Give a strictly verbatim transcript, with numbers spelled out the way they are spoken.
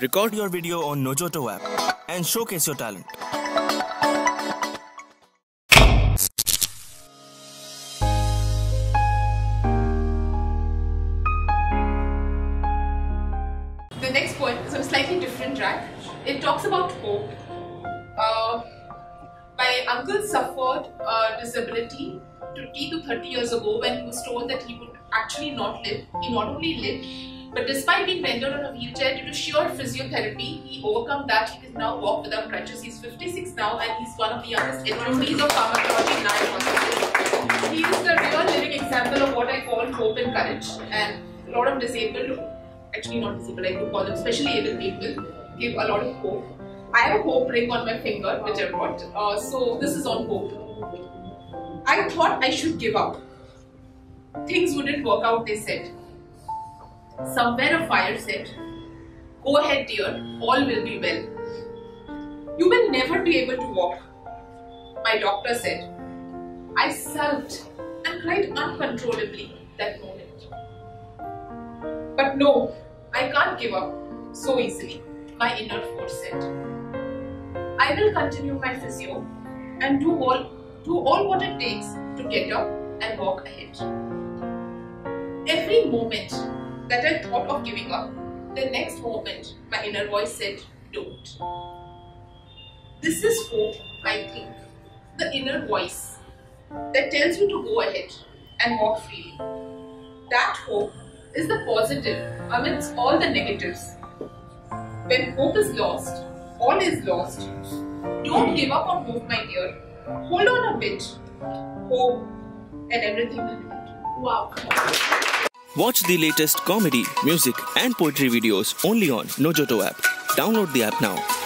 Record your video on Nojoto app and showcase your talent. The next poem is on a slightly different track. It talks about hope. Uh, my uncle suffered a disability twenty to thirty years ago when he was told that he would actually not live. He not only lived, but despite being rendered on a wheelchair due to sheer physiotherapy, he overcome that. He can now walk without crutches. He's fifty-six now and he's one of the youngest enrollees of pharmacology nine. He is the real living example of what I call hope and courage. And a lot of disabled, actually not disabled, I could call them, especially able people, give a lot of hope. I have a hope ring on my finger which I bought. Uh, so this is on hope. I thought I should give up. Things wouldn't work out, they said. Somewhere a fire said, "Go ahead dear, all will be well. You will never be able to walk," my doctor said. I sulked and cried uncontrollably that moment. But no, I can't give up so easily, my inner force said. I will continue my physio and do all, do all what it takes to get up and walk ahead. Every moment that I thought of giving up, the next moment my inner voice said, "Don't." This is hope, I think, the inner voice that tells you to go ahead and walk freely. That hope is the positive amidst all the negatives. When hope is lost, all is lost. Don't give up on hope, my dear. Hold on a bit. Hope and everything will be good. Wow. Watch the latest comedy, music and poetry videos only on Nojoto app. Download the app now.